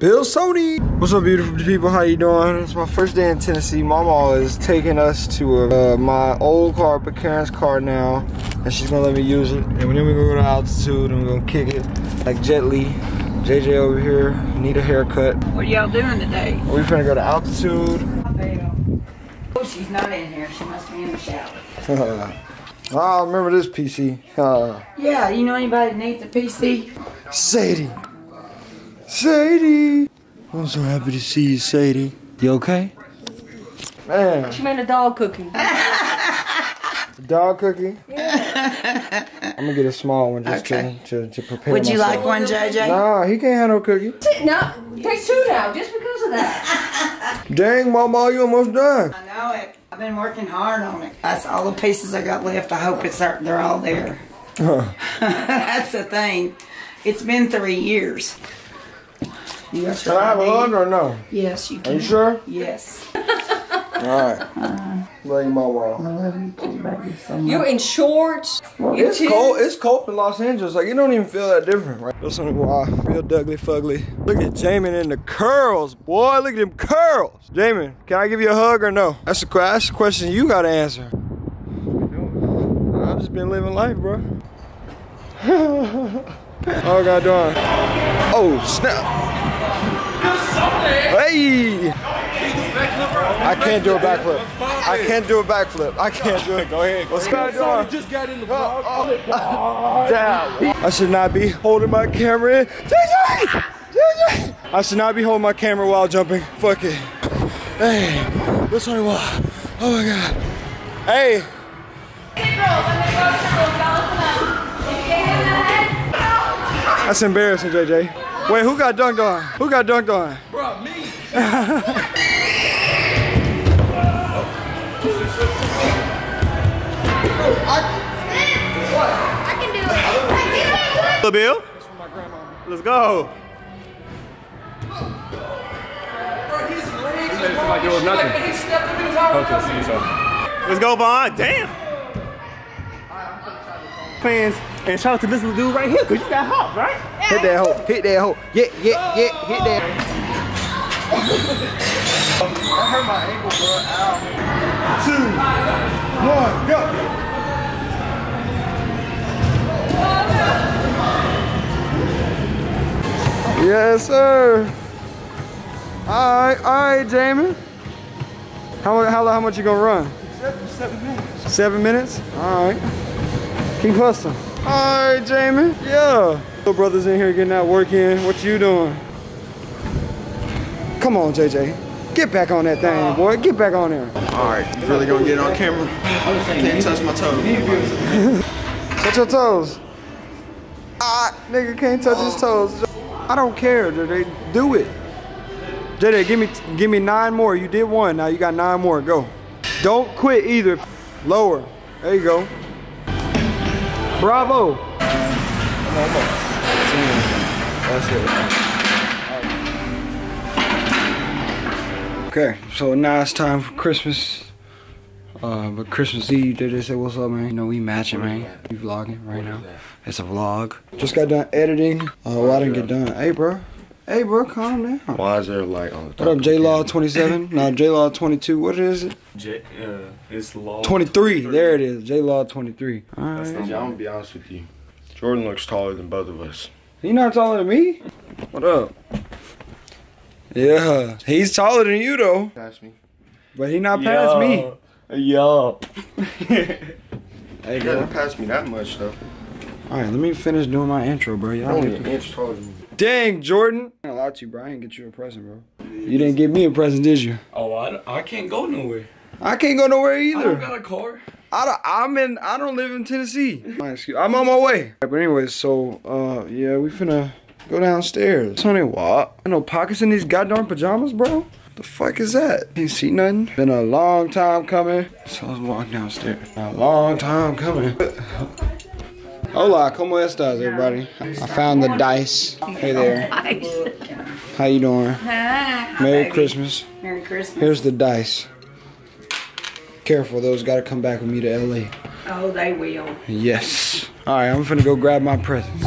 BillSony. What's up, beautiful people? How you doing? It's my first day in Tennessee. My mom is taking us to my old car, but Karen's car now, and she's gonna let me use it. And then we're gonna go to altitude and we're gonna kick it like Jet Li. JJ over here, need a haircut. What y'all doing today? We finna go to altitude. Oh, she's not in here. She must be in the shower. I remember this PC. Yeah, you know anybody that needs a PC? Sadie. Sadie. I'm so happy to see you, Sadie. You okay? Man. She made a dog cookie. Dog cookie? Yeah. I'm gonna get a small one just to prepare. Would you myself. Like one, JJ? Nah, he can't have no cookie. No, take two now, just because of that. Dang, Mama, you almost done. I know it. I've been working hard on it. That's all the pieces I got left. I hope they're all there. Huh. That's the thing. It's been 3 years. Can I have a hug or no? Yes, you can. Are you sure? Yes. Alright. Bring my wall. I love you too, baby. So you're in shorts. Well, it's cold. It's cold in Los Angeles. Like, you don't even feel that different, right? Listen to why. Real Dougly Fugly. Look at Jamin and the curls, boy. Look at them curls. Jamin, can I give you a hug or no? That's the question you gotta answer. What you doing? I've just been living life, bro. Oh, God darn. Oh, snap. Hey. I can't do a backflip. I can't do a backflip. I can't do it. Go ahead. What's going on? Just got in the vlog. I should not be holding my camera in. JJ! I should not be holding my camera while jumping. Fuck it. Hey, what's on the wall? Oh my God. Hey. That's embarrassing, JJ. Wait, who got dunked on? Who got dunked on? Bro, me. I can do it. I can do it. Bill? It's for my grandma. Let's go. Bro, his legs are like doing nothing. He stepped in his arm. Let's go, Vaughn. Damn. Fans, and shout out to this little dude right here, because you got hope, right? Hit that hope. Hit that hope. Yeah. Hit that. I hurt my ankle, bro. Ow. 2, 1, go. Yes, sir. All right, Jamin. How much you gonna run? 7 minutes. 7 minutes? All right. Keep hustling. All right, Jamin. Yeah. Little brother's in here getting that work in. What you doing? Come on, JJ. Get back on that thing, boy. Get back on there. All right. You really gonna get on camera? Can't touch my toes. Touch your toes. Nigga can't touch his toes. I don't care, JJ. Do it. JJ, give me 9 more. You did 1, now you got 9 more. Go. Don't quit either. Lower. There you go. Bravo. That's it. Okay, so now it's time for Christmas. But Christmas Eve, they say, what's up, man? You know, we matching, man. We vlogging right now. It's a vlog. Just got done editing. Oh, I didn't get done. Hey, bro, calm down. Why is there like on the top? What up, JLaw27? No, JLaw22. What is it? It's Law 23. There it is. JLaw23. All right. I'm gonna be honest with you. Jordan looks taller than both of us. He not taller than me? What up? Yeah. He's taller than you, though. Pass me. But he not past me. Yo. Hey, doesn't pass me that much though. All right, let me finish doing my intro, bro. Y'all only an inch taller than me. Dang, Jordan. I allowed to, bro. I didn't get you a present, bro. You didn't get me a present, did you? Oh, I can't go nowhere. I can't go nowhere either. I don't got a car. I don't live in Tennessee. I'm on my way. But anyways, so yeah, we finna go downstairs. Sonny, what? I know pockets in these goddamn pajamas, bro. The fuck is that? Can't see nothing. Been a long time coming. So I was walking downstairs. A long time coming. Hola, como estas, everybody? I found the dice. Hey there. How you doing? Merry Christmas. Merry Christmas. Here's the dice. Careful, those gotta come back with me to LA. Oh, they will. Yes. All right, I'm finna go grab my presents.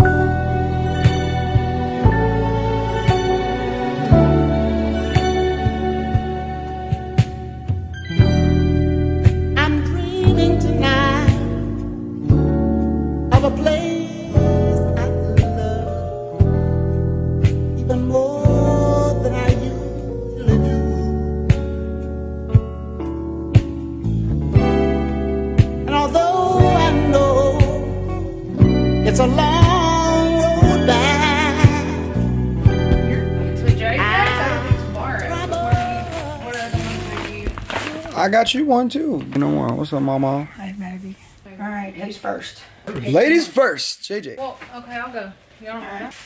I got you one too. You know what? What's up, mama? Hi, baby. All right, ladies first. Ladies first, JJ. Well, okay, I'll go. You don't want to?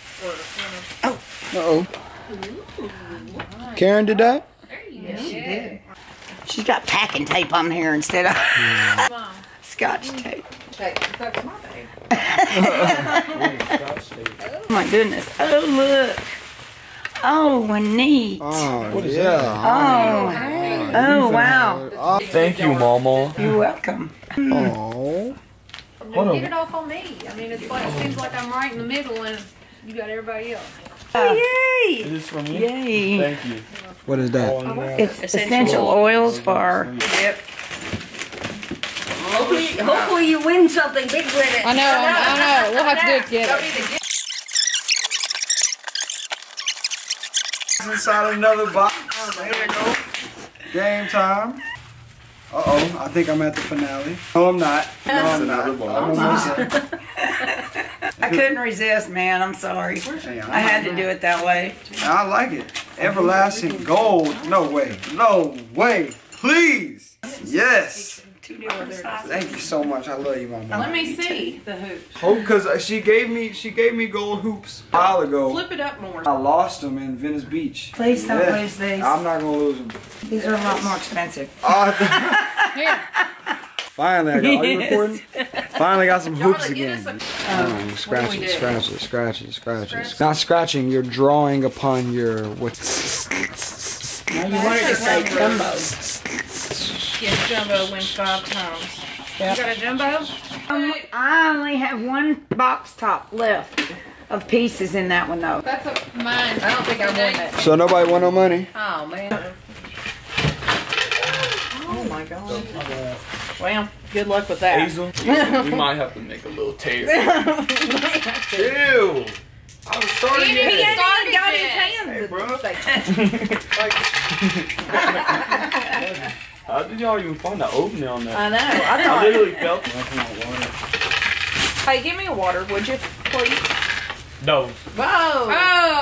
Oh. Uh-oh. Karen did that? Yes, she did. She's got packing tape on here instead of Scotch tape. Oh my goodness. Oh, look. Oh, neat. Oh, what is that? Oh, oh, wow. Thank you, Mama. You're welcome. Oh. Get it off on me. I mean, it's like, it seems like I'm right in the middle and you got everybody else. Oh, yay. Is this from you? Yay. Thank you. What is that? It's essential oils for... Yep. Hopefully you win something big with it. I know, I know. We'll have to do it together. Inside another box. There we go. Game time. Uh-oh, I think I'm at the finale. No, I'm not. No, I'm not. I couldn't resist, man. I'm sorry. I had to do it that way. I like it. Everlasting gold. No way. No way. Please. Yes. Thank you so much. I love you, Mama. Let me see the hoops. Oh, because she gave me gold hoops a while ago. Flip it up more. I lost them in Venice Beach. Please don't lose these. I'm not going to lose them. These are a lot more expensive. Finally, I got recording. Finally got some hoops again. Scratching, scratching, scratching, scratching. Not scratching, you're drawing upon your... what's. Now you wanted to say jumbo. Yes, Jumbo wins 5 times. Yep. You got a Jumbo? I only have 1 box top left of pieces in that one, though. That's mine. I don't think I won it. So nobody won no money? Oh, man. Oh, my God. Well, good luck with that. Hazel, we might have to make a little tear. Ew. I was starting it. He started got his hands. Hey, bro. Like... How did y'all even find the opening on that? I know. I literally felt Hey, give me a water, would you, please? No. Whoa. Oh.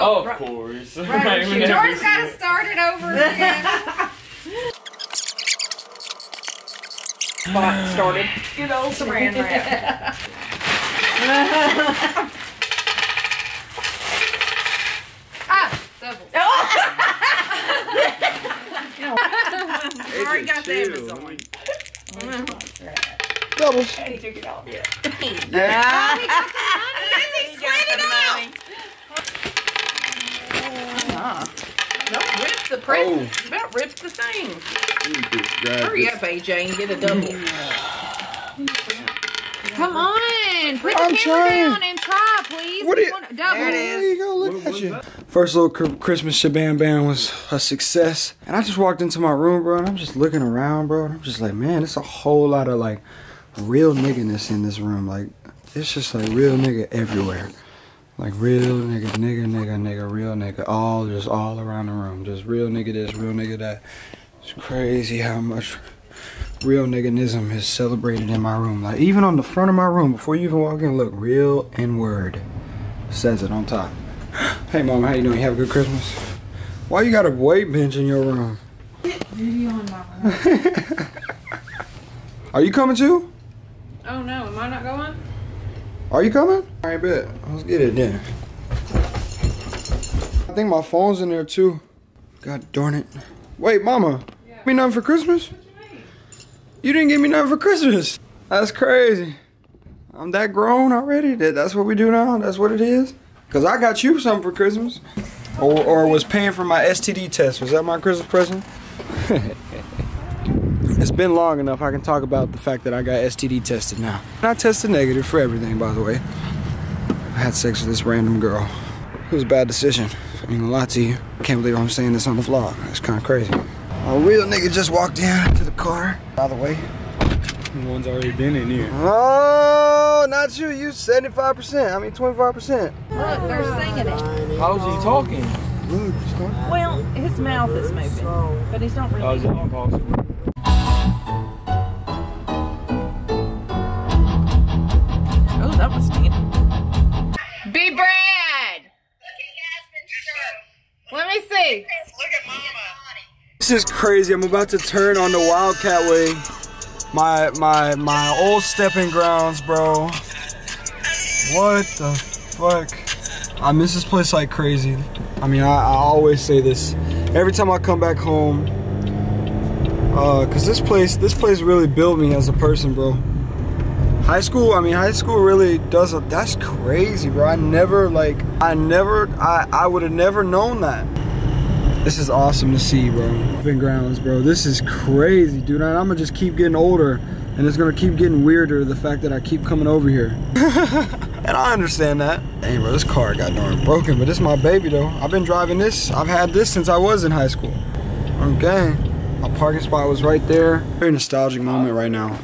Oh, of course. Right. George got to start it over again. Spot started. Good old saran wrap. Double. I already got the Amazon. Doubles. He took it off. Yeah. He slid it out. Don't rip the present. You about ripped the thing. Hurry up, AJ, and get a double. Come on. Put the camera down and try, please. What you double it. Look at you. First little Christmas shebang-bang was a success. And I just walked into my room, bro, and I'm just looking around, bro. And I'm just like, man, it's a whole lot of, like, real nigginess in this room. Like, it's just, like, real nigga everywhere. Like, real nigga, nigga, nigga, nigga, real nigga. All, just all around the room. Just real nigga this, real nigga that. It's crazy how much real nigganism is celebrated in my room. Like, even on the front of my room, before you even walk in, look, real N-word says it on top. Hey, Mom, how you doing? You have a good Christmas? Why you got a weight bench in your room? Beauty on my room. Are you coming too? Oh, no. Am I not going? Are you coming? All right, bet. Let's get it then. I think my phone's in there too. God darn it. Wait, Mama. Yeah. Give me nothing for Christmas? What you mean? You didn't give me nothing for Christmas. That's crazy. I'm that grown already? That's what we do now? That's what it is? Because I got you something for Christmas. Or was paying for my STD test. Was that my Christmas present? It's been long enough I can talk about the fact that I got STD tested now. And I tested negative for everything, by the way. I had sex with this random girl. It was a bad decision. I ain't gonna lie to you. I can't believe I'm saying this on the vlog. It's kind of crazy. A real nigga just walked in to the car. By the way, one's already been in here. Oh, not you. You 75%. I mean 25%. Look, they're singing it. How's he talking? Well, his mouth is moving, but he's not really. Oh, that was deep. Be Brad. Look at Yasmin's shirt. Let me see. Look at Mama. This is crazy. I'm about to turn on the Wildcat Way. My old stepping grounds, bro. What the fuck? I miss this place like crazy. I mean, I always say this every time I come back home. Cause this place really built me as a person, bro. High school really does that's crazy, bro. I would have never known that. This is awesome to see, bro. Open grounds, bro. This is crazy, dude. And I'm gonna just keep getting older, and it's gonna keep getting weirder, the fact that I keep coming over here. And I understand that. Hey, bro, this car got darn broken, but it's my baby, though. I've been driving this. I've had this since I was in high school. Okay. My parking spot was right there. Very nostalgic moment right now.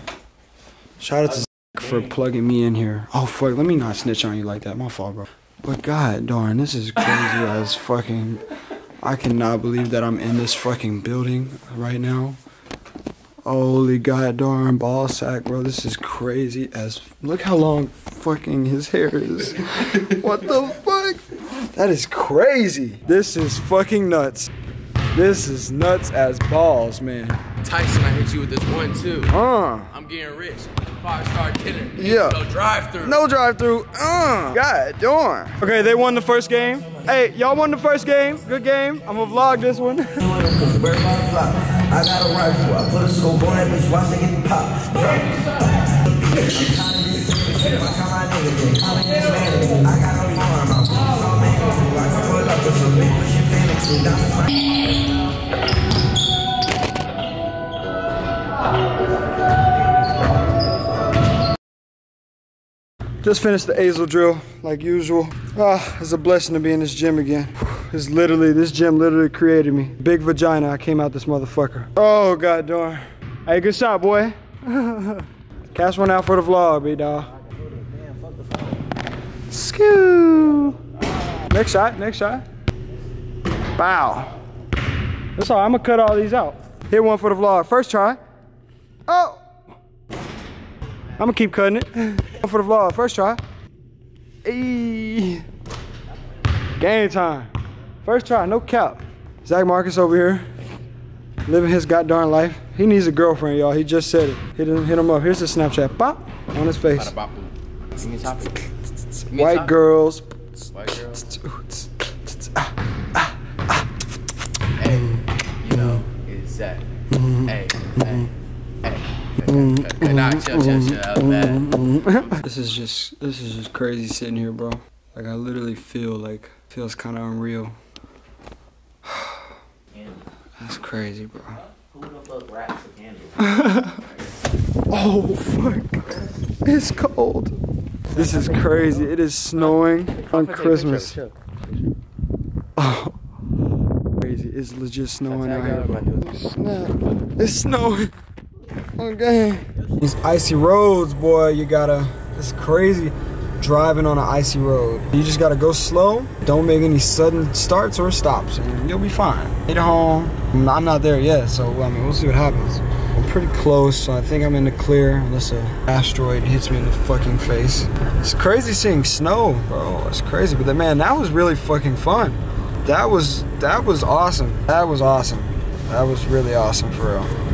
Shout out to for plugging me in here. Oh, fuck, let me not snitch on you like that. My fault, bro. But god darn, this is crazy as fucking... I cannot believe that I'm in this fucking building right now. Holy god darn ball sack, bro. This is crazy as... Look how long fucking his hair is. What the fuck? That is crazy. This is fucking nuts. This is nuts as balls, man. Tyson, I hit you with this one, too. I'm getting rich. Five-star dinner. Yeah. No drive-thru. No drive-thru. God darn. Okay, they won the first game. Hey, y'all won the first game. Good game. I'm gonna vlog this one. I got a rifle. I put a scope on it, bitch. Watch it get popped. I got no farm. I'm so mad. I can pull up with some big pushing fantasy. That's fine. Just finished the azel drill, like usual. Ah, it's a blessing to be in this gym again. It's literally, this gym literally created me. Big vagina, I came out this motherfucker. Oh, god darn. Hey, good shot, boy. Cash one out for the vlog, B-dawg. Skoo. Next shot, next shot. Bow. That's all, I'm gonna cut all these out. Hit one for the vlog, first try. Oh! I'm gonna keep cutting it. For the vlog, first try. Eee. Game time. First try, no cap. Zach Marcus over here, living his goddarn life. He needs a girlfriend, y'all. He just said it. Hit him up. Here's his Snapchat. Bop, on his face. White girls. White girls. Hey, you know, it's Zach. Hey, hey. This is just crazy sitting here, bro. Like I literally feel like feels kind of unreal. That's crazy, bro. Oh fuck! It's cold. This is crazy. It is snowing on Christmas. Oh. Crazy. It's legit snowing out here. It's snowing. Okay. These icy roads, boy, you gotta, it's crazy driving on an icy road. You just gotta go slow, don't make any sudden starts or stops, and you'll be fine. Get home. I'm not there yet, so I mean, we'll see what happens. I'm pretty close, so I think I'm in the clear, unless an asteroid hits me in the fucking face. It's crazy seeing snow, bro, it's crazy, but man, that was really fucking fun. That was awesome. That was really awesome, for real.